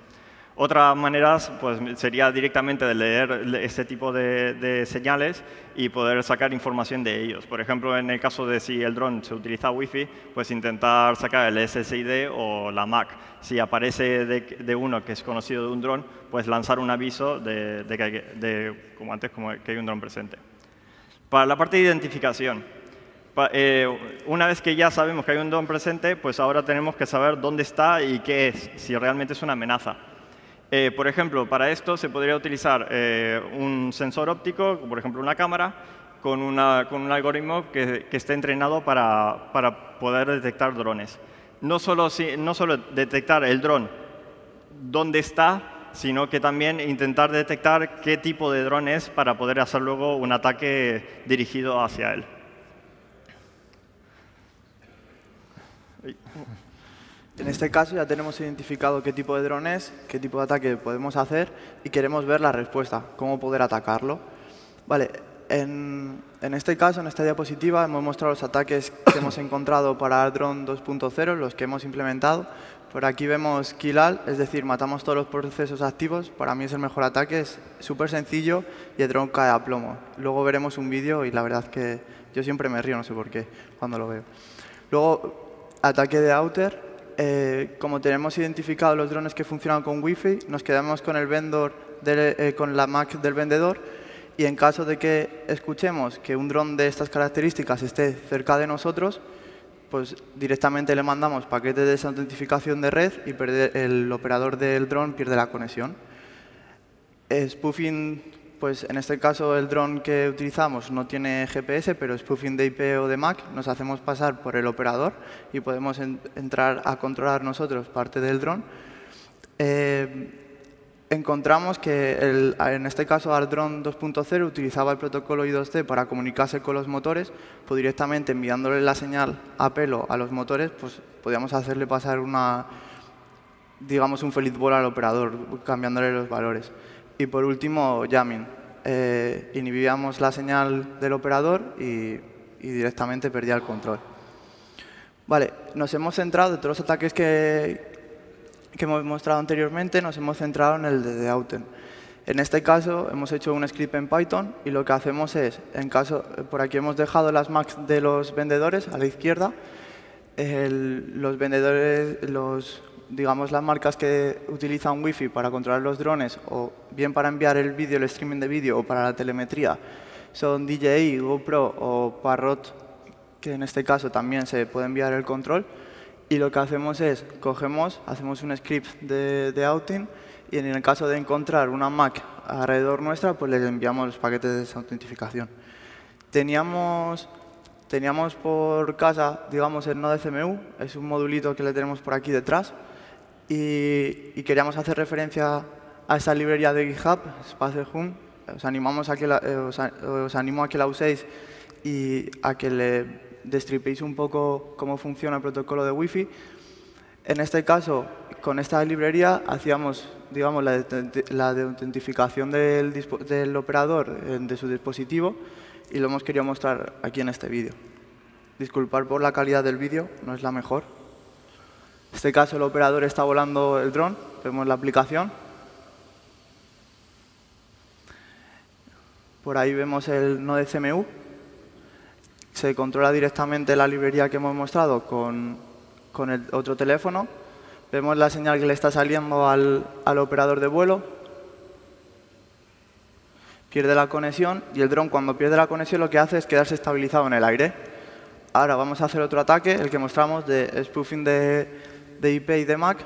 Otra manera pues, sería directamente de leer este tipo de, de señales y poder sacar información de ellos. Por ejemplo, en el caso de si el dron se utiliza Wi-Fi, pues intentar sacar el S S I D o la M A C. Si aparece de, de uno que es conocido de un dron, pues lanzar un aviso de, de, que, hay, de como antes, como que hay un dron presente. Para la parte de identificación. Una vez que ya sabemos que hay un dron presente, pues ahora tenemos que saber dónde está y qué es, si realmente es una amenaza. Eh, por ejemplo, para esto se podría utilizar eh, un sensor óptico, por ejemplo, una cámara, con, una, con un algoritmo que, que esté entrenado para, para poder detectar drones. No solo, si, no solo detectar el dron dónde está, sino que también intentar detectar qué tipo de dron es para poder hacer luego un ataque dirigido hacia él. En este caso ya tenemos identificado qué tipo de dron es, qué tipo de ataque podemos hacer y queremos ver la respuesta, cómo poder atacarlo. Vale, en, en este caso, en esta diapositiva, hemos mostrado los ataques que hemos encontrado para Arduino dos punto cero, los que hemos implementado. Por aquí vemos Kill All, es decir, matamos todos los procesos activos. Para mí es el mejor ataque, es súper sencillo y el dron cae a plomo. Luego veremos un vídeo y la verdad que yo siempre me río, no sé por qué, cuando lo veo. Luego, ataque de Outer. Eh, como tenemos identificado los drones que funcionan con Wi-Fi, nos quedamos con, el vendor de, eh, con la M A C del vendedor y en caso de que escuchemos que un dron de estas características esté cerca de nosotros, pues directamente le mandamos paquetes de desautentificación de red y perder, el operador del dron pierde la conexión. Eh, spoofing Pues en este caso el dron que utilizamos no tiene G P S, pero es spoofing de I P o de M A C. Nos hacemos pasar por el operador y podemos en, entrar a controlar nosotros parte del dron. Eh, encontramos que el, en este caso Ardron dos punto cero utilizaba el protocolo I dos C para comunicarse con los motores, pues directamente enviándole la señal a pelo a los motores, pues podíamos hacerle pasar una, digamos, un feliz bola al operador, cambiándole los valores. Y por último, jamming. Eh, inhibíamos la señal del operador y, y directamente perdía el control. Vale, nos hemos centrado, de todos los ataques que, que hemos mostrado anteriormente, nos hemos centrado en el de The Outen. En este caso, hemos hecho un script en Python y lo que hacemos es, en caso, por aquí hemos dejado las M A Cs de los vendedores a la izquierda. El, los vendedores, los, digamos, las marcas que utilizan Wi-Fi para controlar los drones o bien para enviar el vídeo, el streaming de vídeo o para la telemetría, son D J I, GoPro o Parrot, que en este caso también se puede enviar el control. Y lo que hacemos es, cogemos, hacemos un script de, de outing y en el caso de encontrar una M A C alrededor nuestra, pues les enviamos los paquetes de desautentificación. Teníamos, teníamos por casa, digamos, el nodo C M U, es un modulito que le tenemos por aquí detrás, y, y queríamos hacer referencia a esta librería de GitHub, Space Hum. Os, animamos a que la, eh, os, os animo a que la uséis y a que le destripéis un poco cómo funciona el protocolo de Wi-Fi. En este caso, con esta librería hacíamos, digamos, la de, la de autentificación del, del operador de su dispositivo y lo hemos querido mostrar aquí en este vídeo. Disculpad por la calidad del vídeo, no es la mejor. En este caso, el operador está volando el dron, vemos la aplicación. Por ahí vemos el nodo C M U. Se controla directamente la librería que hemos mostrado con, con el otro teléfono. Vemos la señal que le está saliendo al, al operador de vuelo. Pierde la conexión y el dron, cuando pierde la conexión, lo que hace es quedarse estabilizado en el aire. Ahora vamos a hacer otro ataque, el que mostramos de spoofing de, de I P y de M A C.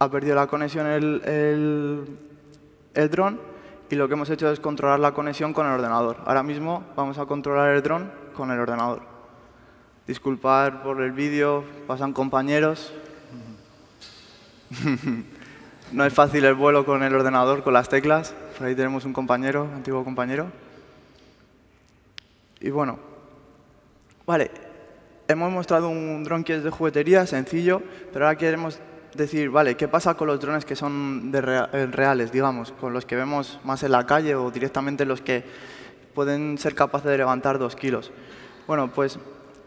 Ha perdido la conexión el, el, el dron. Y lo que hemos hecho es controlar la conexión con el ordenador. Ahora mismo vamos a controlar el dron con el ordenador. Disculpad por el vídeo, pasan compañeros. No es fácil el vuelo con el ordenador, con las teclas. Por ahí tenemos un compañero, antiguo compañero. Y bueno, vale. Hemos mostrado un dron que es de juguetería, sencillo, pero ahora queremos decir, vale, ¿qué pasa con los drones que son de reales, digamos, con los que vemos más en la calle o directamente los que pueden ser capaces de levantar dos kilos? Bueno, pues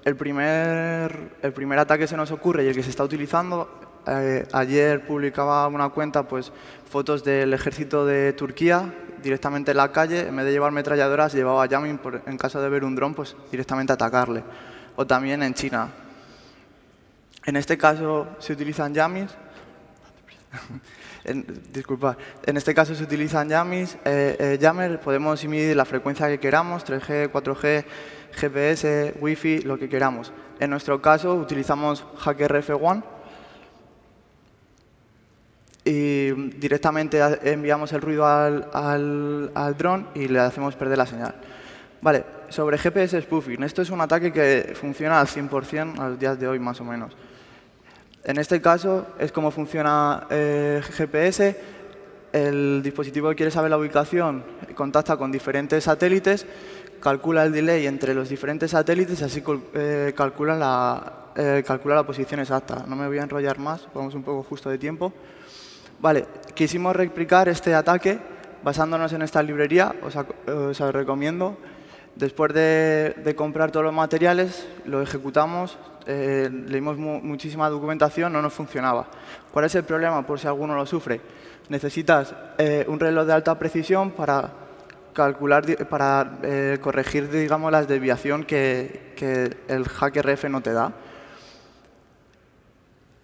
el primer, el primer ataque se nos ocurre y el que se está utilizando, eh, ayer publicaba una cuenta, pues, fotos del ejército de Turquía directamente en la calle, en vez de llevar metralladoras llevaba jamming por, en caso de ver un dron, pues directamente atacarle. O también en China. En este caso se utilizan yammis. Disculpad. En este caso se utilizan yammis. Eh, eh, Yammer, podemos medir la frecuencia que queramos, tres G, cuatro G, G P S, Wi-Fi, lo que queramos. En nuestro caso utilizamos HackRF One y directamente enviamos el ruido al, al, al dron y le hacemos perder la señal. Vale, sobre G P S spoofing. Esto es un ataque que funciona al cien por cien a los días de hoy, más o menos. En este caso, es como funciona eh, G P S. El dispositivo que quiere saber la ubicación contacta con diferentes satélites, calcula el delay entre los diferentes satélites y así eh, calcula, la, eh, calcula la posición exacta. No me voy a enrollar más, vamos un poco justo de tiempo. Vale, quisimos replicar este ataque basándonos en esta librería, os, os recomiendo. Después de, de comprar todos los materiales, lo ejecutamos, eh, leímos mu muchísima documentación, no nos funcionaba. ¿Cuál es el problema, por si alguno lo sufre? Necesitas eh, un reloj de alta precisión para, calcular, para eh, corregir, digamos, la desviación que, que el HackRF no te da.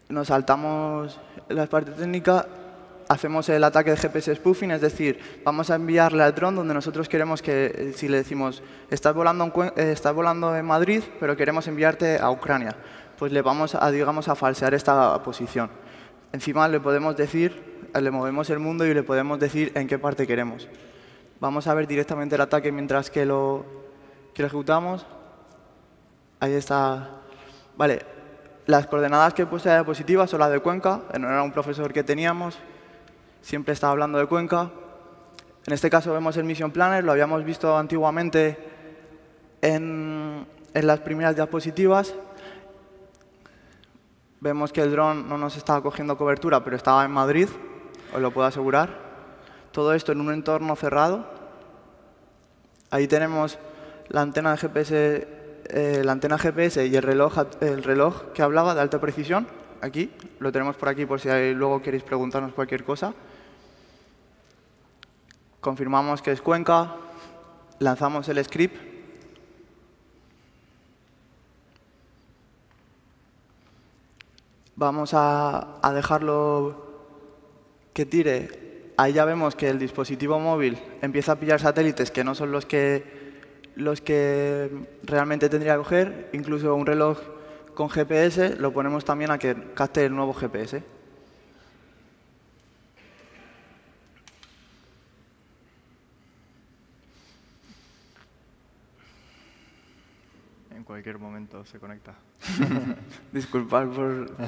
Nos saltamos la parte técnica. Hacemos el ataque de G P S spoofing, es decir, vamos a enviarle al dron donde nosotros queremos que, si le decimos, estás volando en, Cuen estás volando en Madrid, pero queremos enviarte a Ucrania, pues le vamos a, digamos, a falsear esta posición. Encima le podemos decir, le movemos el mundo y le podemos decir en qué parte queremos. Vamos a ver directamente el ataque mientras que lo, que lo ejecutamos. Ahí está. Vale. Las coordenadas que he puesto en la diapositiva son las de Cuenca. Era un profesor que teníamos. Siempre estaba hablando de Cuenca. En este caso vemos el Mission Planner. Lo habíamos visto antiguamente en, en las primeras diapositivas. Vemos que el dron no nos estaba cogiendo cobertura, pero estaba en Madrid, os lo puedo asegurar. Todo esto en un entorno cerrado. Ahí tenemos la antena de G P S, eh, la antena G P S y el reloj, el reloj que hablaba de alta precisión. Aquí lo tenemos por aquí por si luego queréis preguntarnos cualquier cosa. Confirmamos que es Cuenca. Lanzamos el script. Vamos a, a dejarlo que tire. Ahí ya vemos que el dispositivo móvil empieza a pillar satélites que no son los que, los que realmente tendría que coger. Incluso un reloj con G P S lo ponemos también a que capte el nuevo G P S. En cualquier momento se conecta. Disculpad por, por...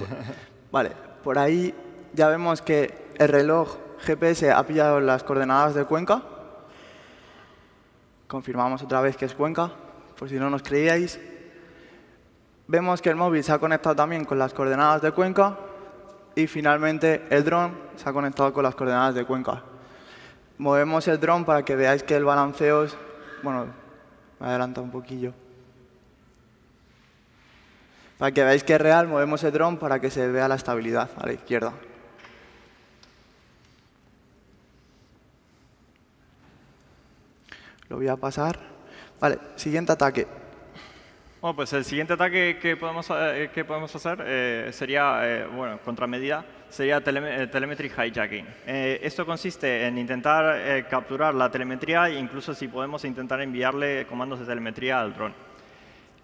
Vale, por ahí ya vemos que el reloj G P S ha pillado las coordenadas de Cuenca. Confirmamos otra vez que es Cuenca, por si no nos creíais. Vemos que el móvil se ha conectado también con las coordenadas de Cuenca y finalmente el dron se ha conectado con las coordenadas de Cuenca. Movemos el dron para que veáis que el balanceo es... Bueno, me he adelantado un poquillo. Para que veáis que es real, movemos el dron para que se vea la estabilidad a la izquierda. Lo voy a pasar. Vale, siguiente ataque. Bueno, pues el siguiente ataque que podemos, eh, que podemos hacer eh, sería, eh, bueno, contramedida, sería tele eh, telemetry hijacking. Eh, esto consiste en intentar eh, capturar la telemetría e incluso si podemos intentar enviarle comandos de telemetría al dron.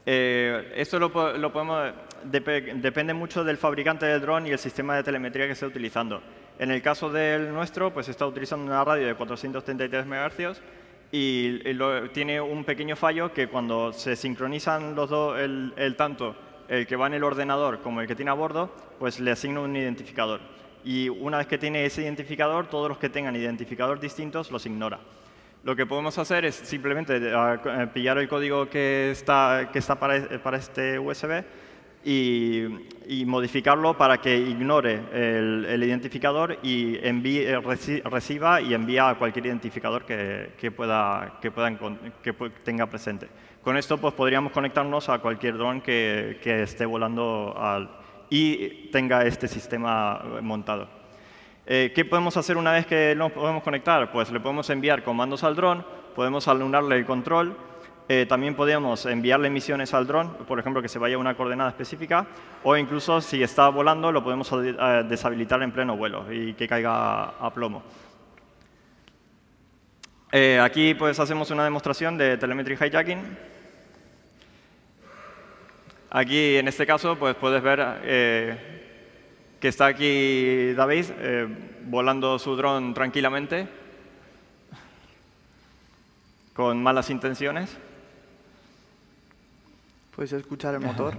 Eh, esto lo, lo podemos, dep depende mucho del fabricante del dron y el sistema de telemetría que esté utilizando. En el caso del nuestro, pues está utilizando una radio de cuatrocientos treinta y tres megahercios y, y lo, tiene un pequeño fallo que cuando se sincronizan los dos, el, el tanto el que va en el ordenador como el que tiene a bordo, pues le asigna un identificador. Y una vez que tiene ese identificador, todos los que tengan identificadores distintos los ignora. Lo que podemos hacer es simplemente pillar el código que está, que está para, para este U S B y, y modificarlo para que ignore el, el identificador y envíe, reciba y envía a cualquier identificador que, que, pueda, que, pueda, que tenga presente. Con esto pues, podríamos conectarnos a cualquier dron que, que esté volando al, y tenga este sistema montado. Eh, ¿Qué podemos hacer una vez que nos podemos conectar? Pues le podemos enviar comandos al dron, podemos alunarle el control, eh, también podemos enviarle misiones al dron, por ejemplo, que se vaya a una coordenada específica, o incluso si está volando lo podemos eh, deshabilitar en pleno vuelo y que caiga a, a plomo. Eh, aquí pues hacemos una demostración de telemetry hijacking. Aquí, en este caso, pues puedes ver... Eh, que está aquí David, eh, volando su dron tranquilamente, con malas intenciones. Puedes escuchar el motor,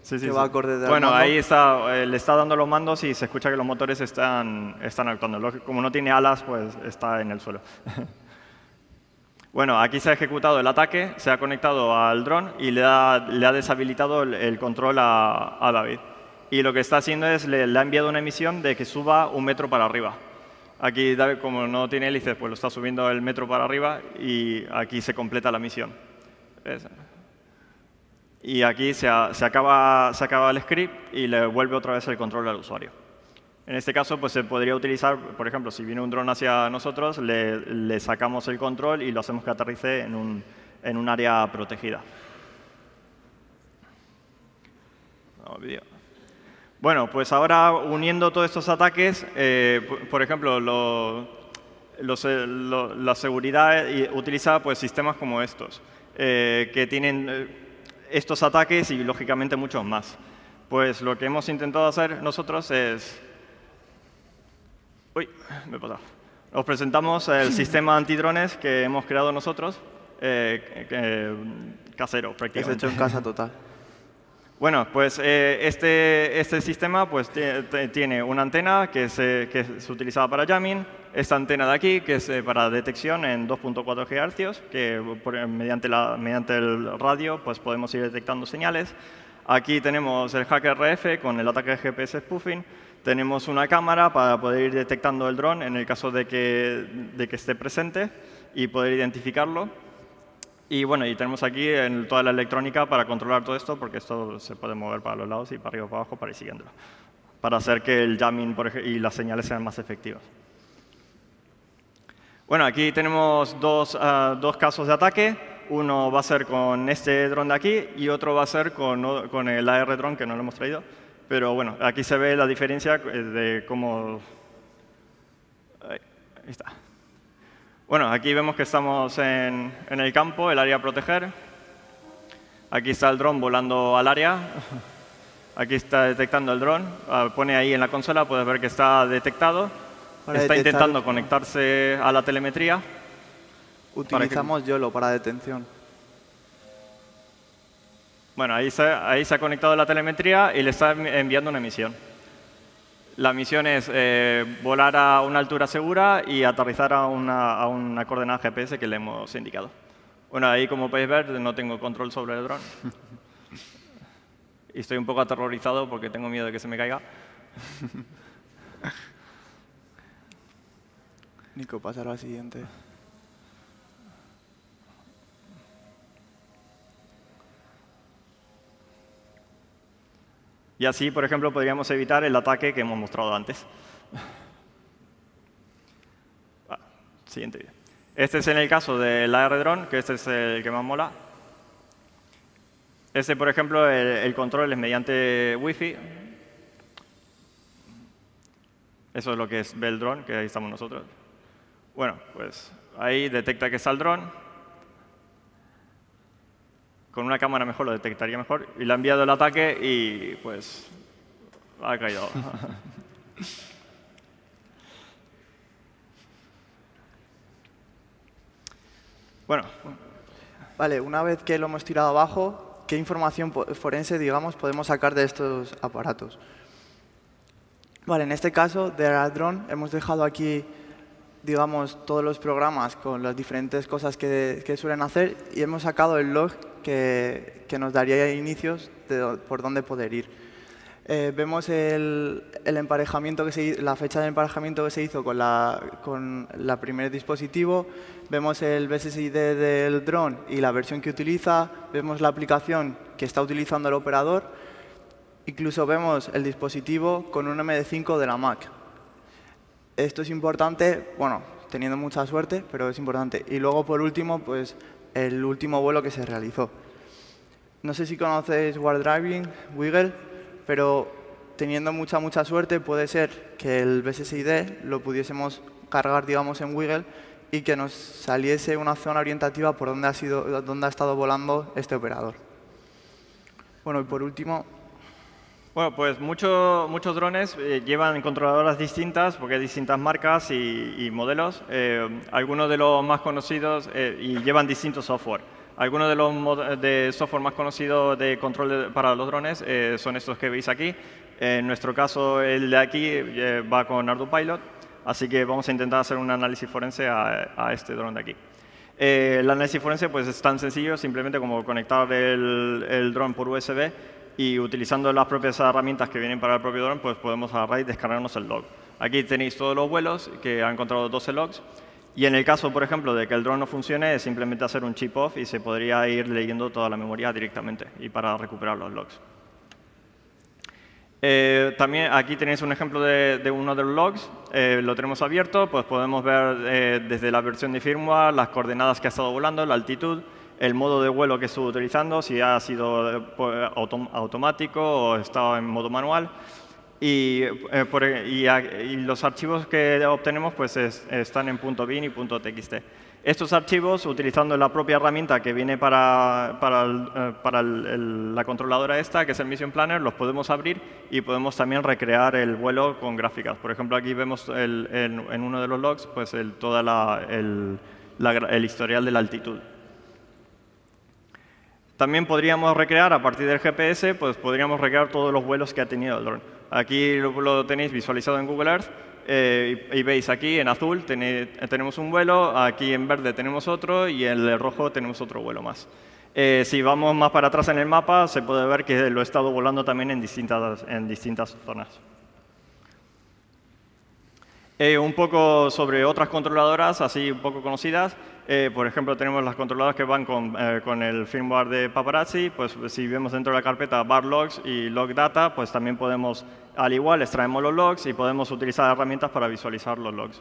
sí, sí, que sí. Va acorde de bueno, ahí está, eh, le está dando los mandos y se escucha que los motores están, están actuando. Como no tiene alas, pues está en el suelo. Bueno, aquí se ha ejecutado el ataque, se ha conectado al dron y le ha, le ha deshabilitado el, el control a, a David. Y lo que está haciendo es, le, le ha enviado una emisión de que suba un metro para arriba. Aquí, David, como no tiene hélices, pues lo está subiendo el metro para arriba y aquí se completa la misión. Y aquí se, se, acaba, se acaba el script y le vuelve otra vez el control al usuario. En este caso, pues se podría utilizar, por ejemplo, si viene un dron hacia nosotros, le, le sacamos el control y lo hacemos que aterrice en un, en un área protegida. No, video. Bueno, pues ahora uniendo todos estos ataques, eh, por ejemplo, lo, los, lo, la seguridad utiliza pues, sistemas como estos, eh, que tienen estos ataques y, lógicamente, muchos más. Pues lo que hemos intentado hacer nosotros es... Uy, me he pasado. Os presentamos el sistema antidrones que hemos creado nosotros, eh, eh, casero prácticamente. Es hecho en casa total. Bueno, pues eh, este, este sistema pues, tiene una antena que es, eh, que es utilizada para jamming, esta antena de aquí que es eh, para detección en dos punto cuatro gigahercios, que por, mediante, la, mediante el radio pues, podemos ir detectando señales. Aquí tenemos el HackRF con el ataque de G P S spoofing. Tenemos una cámara para poder ir detectando el dron en el caso de que, de que esté presente y poder identificarlo. Y bueno, y tenemos aquí en toda la electrónica para controlar todo esto, porque esto se puede mover para los lados y para arriba o para abajo para ir siguiéndolo, para hacer que el jamming por ejemplo, y las señales sean más efectivas. Bueno, aquí tenemos dos, uh, dos casos de ataque. Uno va a ser con este dron de aquí y otro va a ser con, con el A R drone, que no lo hemos traído. Pero bueno, aquí se ve la diferencia de cómo... Ahí está. Bueno, aquí vemos que estamos en, en el campo, el área a proteger. Aquí está el dron volando al área. Aquí está detectando el dron. Pone ahí en la consola, puedes ver que está detectado. Para está detectar... intentando conectarse a la telemetría. Utilizamos que... YOLO para detención. Bueno, ahí se, ahí se ha conectado la telemetría y le está enviando una misión. La misión es eh, volar a una altura segura y aterrizar a una, a una coordenada G P S que le hemos indicado. Bueno, ahí como podéis ver no tengo control sobre el dron. Y estoy un poco aterrorizado porque tengo miedo de que se me caiga. Nico, pasar a la siguiente. Y así, por ejemplo, podríamos evitar el ataque que hemos mostrado antes. Ah, siguiente video. Este es en el caso del A R drone, que este es el que más mola. Este, por ejemplo, el, el control es mediante Wi-Fi. Eso es lo que es, ve el drone, que ahí estamos nosotros. Bueno, pues ahí detecta que está el drone. Con una cámara mejor lo detectaría mejor. Y le ha enviado el ataque y, pues, ha caído. Bueno. Vale, una vez que lo hemos tirado abajo, ¿qué información forense, digamos, podemos sacar de estos aparatos? Vale, en este caso, de Real Drone, hemos dejado aquí, digamos, todos los programas con las diferentes cosas que, que suelen hacer y hemos sacado el log Que, que nos daría inicios de, por dónde poder ir. Eh, vemos el, el emparejamiento que se, la fecha de emparejamiento que se hizo con la, con la primer dispositivo, vemos el B S I D del dron y la versión que utiliza, vemos la aplicación que está utilizando el operador, incluso vemos el dispositivo con un M D cinco de la Mac. Esto es importante, bueno, teniendo mucha suerte, pero es importante. Y luego, por último, pues el último vuelo que se realizó. No sé si conocéis War Driving, Wiggle, pero teniendo mucha, mucha suerte puede ser que el B S S I D lo pudiésemos cargar, digamos, en Wiggle y que nos saliese una zona orientativa por donde ha, sido, donde ha estado volando este operador. Bueno, y por último... Bueno, pues mucho, muchos drones eh, llevan controladoras distintas porque hay distintas marcas y, y modelos. Eh, algunos de los más conocidos eh, y llevan distintos software. Algunos de los de software más conocidos de control de, para los drones eh, son estos que veis aquí. Eh, en nuestro caso, el de aquí eh, va con ArduPilot, así que vamos a intentar hacer un análisis forense a, a este dron de aquí. Eh, el análisis forense pues, es tan sencillo, simplemente como conectar el, el dron por U S B. Y utilizando las propias herramientas que vienen para el propio dron, pues podemos agarrar y descargarnos el log. Aquí tenéis todos los vuelos, que han encontrado doce logs. Y en el caso, por ejemplo, de que el dron no funcione, es simplemente hacer un chip off y se podría ir leyendo toda la memoria directamente y para recuperar los logs. Eh, también aquí tenéis un ejemplo de, de uno de los logs. Eh, lo tenemos abierto, pues podemos ver eh, desde la versión de firmware, las coordenadas que ha estado volando, la altitud, el modo de vuelo que estuvo utilizando, si ha sido autom automático o estaba en modo manual. Y, eh, por, y, a, y los archivos que obtenemos pues es, están en .bin y .txt. estos archivos, utilizando la propia herramienta que viene para, para, el, para el, el, la controladora esta, que es el Mission Planner, los podemos abrir y podemos también recrear el vuelo con gráficas. Por ejemplo, aquí vemos el, en, en uno de los logs pues el, toda la, el, la, el historial de la altitud. También podríamos recrear, a partir del G P S, pues podríamos recrear todos los vuelos que ha tenido el dron. Aquí lo, lo tenéis visualizado en Google Earth. Eh, y, y veis aquí, en azul, tené, tenemos un vuelo, aquí en verde tenemos otro y en el rojo tenemos otro vuelo más. Eh, si vamos más para atrás en el mapa, se puede ver que lo he estado volando también en distintas, en distintas zonas. Eh, un poco sobre otras controladoras, así un poco conocidas. Eh, por ejemplo, tenemos las controladoras que van con, eh, con el firmware de Paparazzi. Pues si vemos dentro de la carpeta bar logs y log data, pues también podemos, al igual, extraemos los logs y podemos utilizar herramientas para visualizar los logs.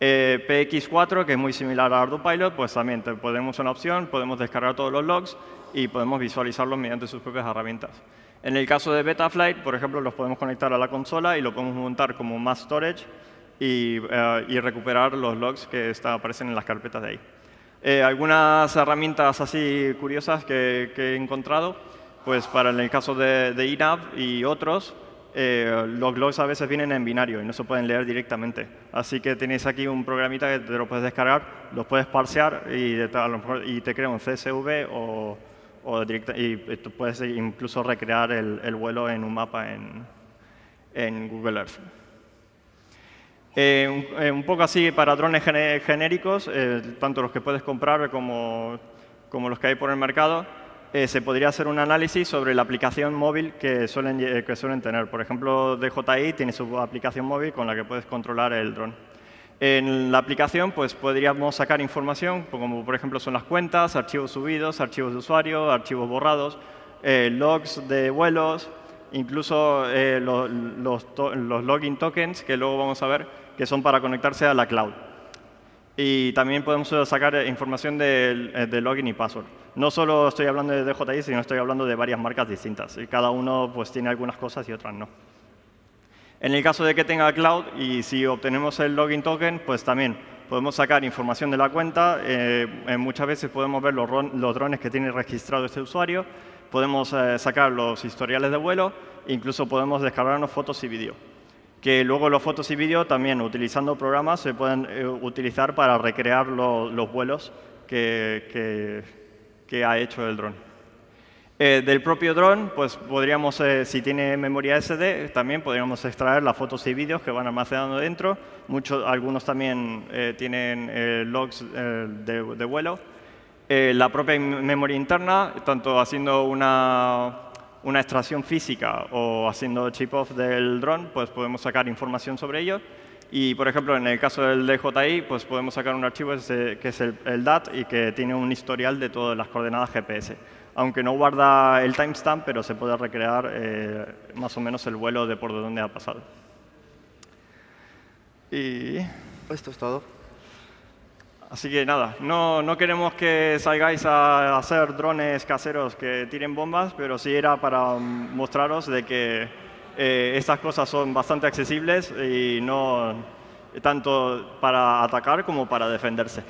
Eh, P X cuatro, que es muy similar a ArduPilot, pues también tenemos una opción, podemos descargar todos los logs y podemos visualizarlos mediante sus propias herramientas. En el caso de Betaflight, por ejemplo, los podemos conectar a la consola y lo podemos montar como más storage y, eh, y recuperar los logs que está, aparecen en las carpetas de ahí. Eh, algunas herramientas así curiosas que, que he encontrado, pues para en el caso de, de I N A V y otros, Eh, los logs a veces vienen en binario y no se pueden leer directamente. Así que tenéis aquí un programita que te lo puedes descargar, los puedes parsear y, y te crea un C S V o, o directa, y tú puedes incluso recrear el, el vuelo en un mapa en, en Google Earth. Eh, un, eh, un poco así para drones gené genéricos, eh, tanto los que puedes comprar como, como los que hay por el mercado. Eh, se podría hacer un análisis sobre la aplicación móvil que suelen, eh, que suelen tener. Por ejemplo, D J I tiene su aplicación móvil con la que puedes controlar el dron. En la aplicación pues, podríamos sacar información, como por ejemplo son las cuentas, archivos subidos, archivos de usuario, archivos borrados, eh, logs de vuelos, incluso eh, los, los, los login tokens, que luego vamos a ver, que son para conectarse a la cloud. Y también podemos sacar información de, de login y password. No solo estoy hablando de D J I, sino estoy hablando de varias marcas distintas. Y cada uno pues, tiene algunas cosas y otras no. En el caso de que tenga cloud y si obtenemos el login token, pues también podemos sacar información de la cuenta. Eh, muchas veces podemos ver los, los drones que tiene registrado este usuario. Podemos eh, sacar los historiales de vuelo. Incluso podemos descargarnos fotos y vídeo. Que luego los fotos y vídeo también, utilizando programas, se pueden eh, utilizar para recrear lo, los vuelos que, que, que ha hecho el dron. Eh, del propio dron, pues podríamos, eh, si tiene memoria S D, también podríamos extraer las fotos y vídeos que van almacenando dentro. Muchos, algunos también eh, tienen eh, logs eh, de, de vuelo. Eh, la propia memoria interna, tanto haciendo una... una extracción física o haciendo chip-off del dron, pues podemos sacar información sobre ello. Y, por ejemplo, en el caso del D J I, pues podemos sacar un archivo que es el, el D A T y que tiene un historial de todas las coordenadas G P S. Aunque no guarda el timestamp, pero se puede recrear eh, más o menos el vuelo de por dónde ha pasado. Y esto es todo. Así que nada, no, no queremos que salgáis a hacer drones caseros que tiren bombas, pero sí era para mostraros de que eh, estas cosas son bastante accesibles y no tanto para atacar como para defenderse.